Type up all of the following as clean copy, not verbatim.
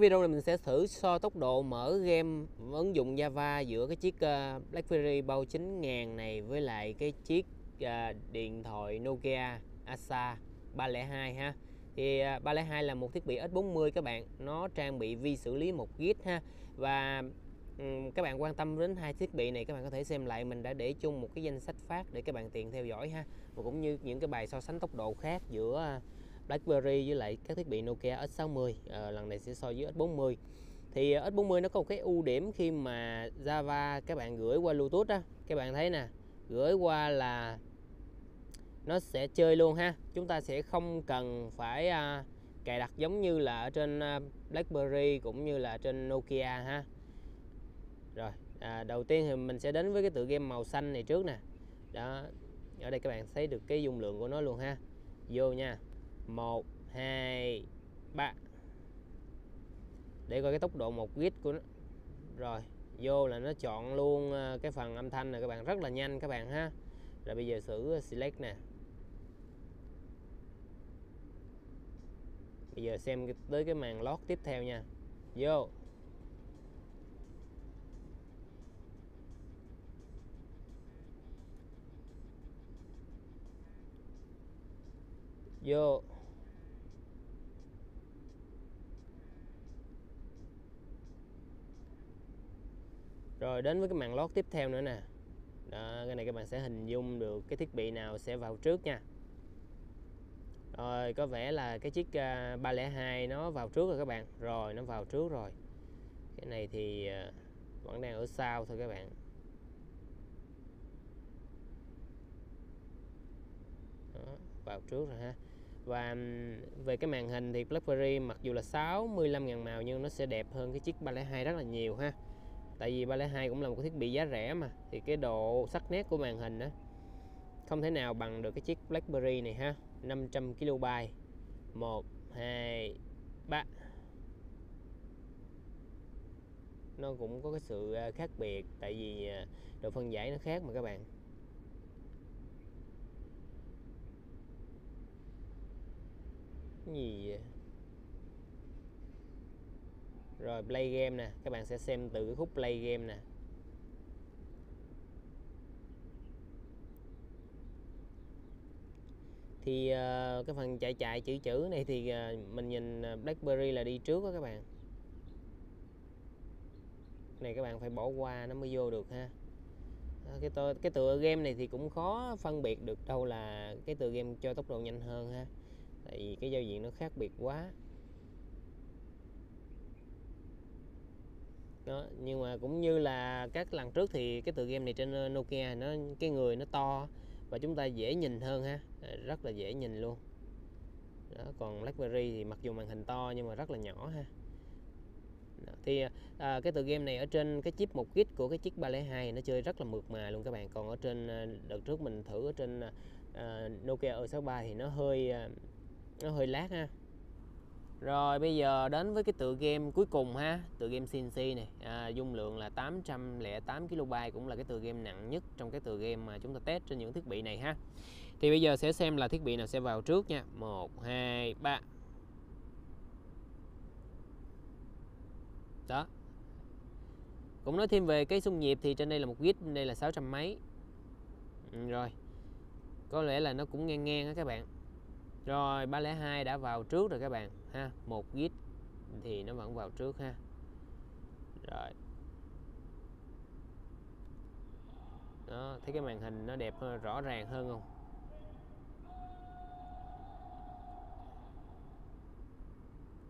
video này mình sẽ thử so tốc độ mở game ứng dụng Java giữa cái chiếc BlackBerry 9000 này với lại cái chiếc điện thoại Nokia Asha 302 ha. Thì 302 là một thiết bị S40 các bạn, nó trang bị vi xử lý 1 GB ha. Và các bạn quan tâm đến hai thiết bị này, các bạn có thể xem lại mình đã để chung một cái danh sách phát để các bạn tiện theo dõi ha, và cũng như những cái bài so sánh tốc độ khác giữa BlackBerry với lại các thiết bị Nokia S60. Lần này sẽ so với S40. Thì S40 nó có một cái ưu điểm khi mà Java các bạn gửi qua Bluetooth á, các bạn thấy nè, gửi qua là nó sẽ chơi luôn ha. Chúng ta sẽ không cần phải cài đặt giống như là ở trên BlackBerry cũng như là trên Nokia ha. Rồi, đầu tiên thì mình sẽ đến với cái tựa game màu xanh này trước nè. Đó, ở đây các bạn thấy được cái dung lượng của nó luôn ha. Vô nha, 1, 2, 3. Để coi cái tốc độ 1 GB của nó. Rồi, vô là nó chọn luôn cái phần âm thanh này các bạn, rất là nhanh các bạn ha. Rồi bây giờ thử select nè. Bây giờ xem tới cái màn lót tiếp theo nha. Vô. Vô. Rồi đến với cái màn lót tiếp theo nữa nè. Đó, cái này các bạn sẽ hình dung được cái thiết bị nào sẽ vào trước nha. Rồi có vẻ là cái chiếc 302 nó vào trước rồi các bạn. Rồi nó vào trước rồi. Cái này thì vẫn đang ở sau thôi các bạn. Đó, vào trước rồi ha. Và về cái màn hình thì BlackBerry mặc dù là 65.000 màu nhưng nó sẽ đẹp hơn cái chiếc 302 rất là nhiều ha. Tại vì 302 cũng là một cái thiết bị giá rẻ mà, thì cái độ sắc nét của màn hình đó không thể nào bằng được cái chiếc BlackBerry này ha. 500 KB. 1, 2, 3. Nó cũng có cái sự khác biệt tại vì độ phân giải nó khác mà các bạn. Cái gì vậy? Rồi play game nè, các bạn sẽ xem từ cái khúc play game nè. Thì cái phần chạy chạy chữ chữ này thì mình nhìn BlackBerry là đi trước đó các bạn. Cái này các bạn phải bỏ qua nó mới vô được ha. Cái tựa game này thì cũng khó phân biệt được đâu là cái tựa game cho tốc độ nhanh hơn ha. Tại vì cái giao diện nó khác biệt quá. Đó, nhưng mà cũng như là các lần trước thì cái tựa game này trên Nokia nó cái người nó to và chúng ta dễ nhìn hơn ha, rất là dễ nhìn luôn. Đó, còn BlackBerry thì mặc dù màn hình to nhưng mà rất là nhỏ ha. Đó, thì cái tựa game này ở trên cái chip 1 GB của cái chiếc 302 nó chơi rất là mượt mà luôn các bạn. Còn ở trên đợt trước mình thử ở trên Nokia S63 thì nó hơi lát ha. Rồi bây giờ đến với cái tựa game cuối cùng ha, tựa game CNC này, dung lượng là 808 KB, cũng là cái tựa game nặng nhất trong cái tựa game mà chúng ta test trên những thiết bị này ha. Thì bây giờ sẽ xem là thiết bị nào sẽ vào trước nha. 1, 2, 3. Đó. Cũng nói thêm về cái xung nhịp thì trên đây là 1 GB, trên đây là 600 mấy. Rồi. Có lẽ là nó cũng ngang ngang á các bạn. Rồi 302 đã vào trước rồi các bạn ha, 1 GB thì nó vẫn vào trước ha. Rồi. Đó, thấy cái màn hình nó đẹp hơn, rõ ràng hơn không?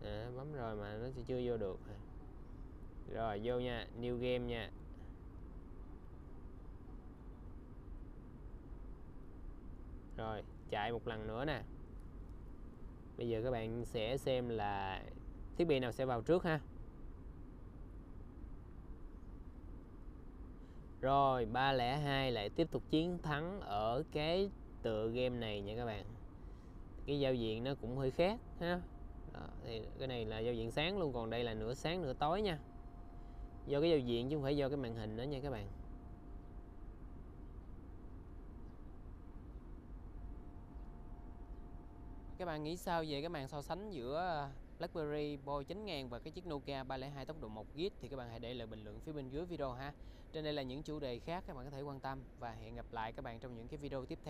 À, bấm rồi mà nó chưa vô được. Rồi vô nha, new game nha. Rồi, chạy một lần nữa nè. Bây giờ các bạn sẽ xem là thiết bị nào sẽ vào trước ha. Rồi 302 lại tiếp tục chiến thắng ở cái tựa game này nha các bạn. Cái giao diện nó cũng hơi khác ha. Đó, thì cái này là giao diện sáng luôn, còn đây là nửa sáng nửa tối nha. Do cái giao diện chứ không phải do cái màn hình nữa nha các bạn. Các bạn nghĩ sao về cái màn so sánh giữa BlackBerry Boy 9000 và cái chiếc Nokia 302 tốc độ 1GB thì các bạn hãy để lại bình luận phía bên dưới video ha. Trên đây là những chủ đề khác các bạn có thể quan tâm, và hẹn gặp lại các bạn trong những cái video tiếp theo.